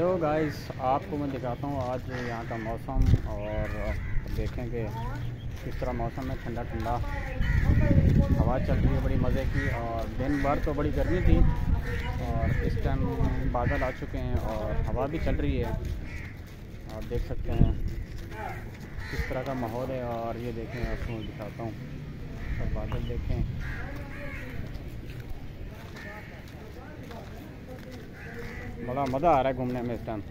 Hello guys, आपको मैं दिखाता हूँ आज यहाँ का मौसम और देखेंगे किस तरह मौसम है। ठंडा ठंडा हवा चल रही है, बड़ी मज़े की। और दिन भर तो बड़ी गर्मी थी और इस टाइम बादल आ चुके हैं और हवा भी चल रही है। आप देख सकते हैं किस तरह का माहौल है। और ये देखें, आपको मैं दिखाता हूँ और बादल देखें, बड़ा मज़ा आ रहा है घूमने में इस टाइम।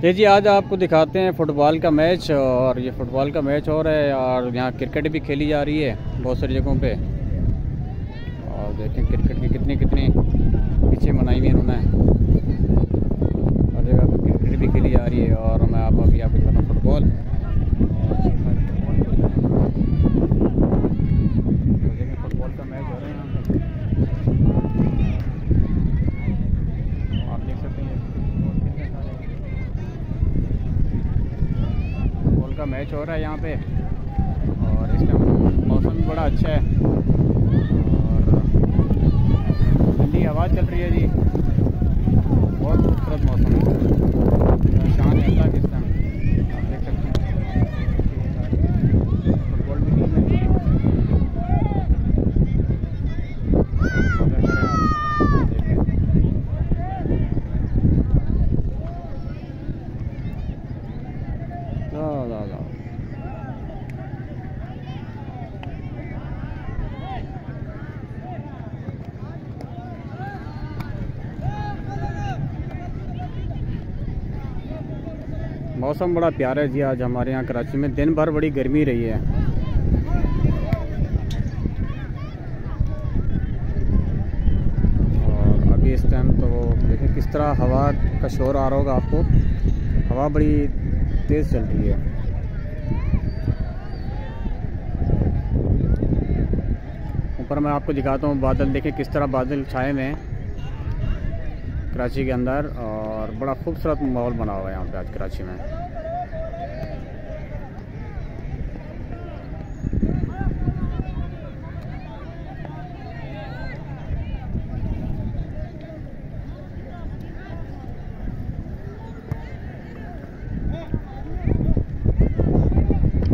जी जी, आज आपको दिखाते हैं फुटबॉल का मैच। और ये फुटबॉल का मैच हो रहा है और यहाँ क्रिकेट भी खेली जा रही है बहुत सारी जगहों पे। और देखें क्रिकेट की कितनी कितनी पिचें बनाई हुई इन्होंने, हर जगह पर क्रिकेट भी खेली जा रही है। और मैं आप अभी आपको दिखाता हूँ फुटबॉल। मैच हो रहा है यहाँ पे और इस टाइम मौसम भी बड़ा अच्छा है और ठंडी हवा चल रही है जी। बहुत खूबसूरत मौसम है, शान रहता है इस टाइम। आप देख सकते हैं फुटबॉल भी टीम है। ला ला ला, मौसम बड़ा प्यारा है जी। आज हमारे यहाँ कराची में दिन भर बड़ी गर्मी रही है। और अभी इस टाइम तो देखिए किस तरह हवा का शोर आ रहा होगा आपको, हवा बड़ी तेज़ चल रही है। ऊपर मैं आपको दिखाता हूँ बादल, देखें किस तरह बादल छाए हुए हैं कराची के अंदर। और बड़ा खूबसूरत माहौल बना हुआ है यहाँ पे आज कराची में।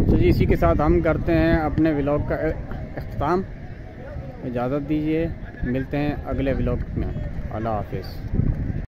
तो जी, इसी के साथ हम करते हैं अपने व्लॉग का अख्ताम। इजाज़त दीजिए, मिलते हैं अगले व्लॉग में। अल्लाह हाफिज़।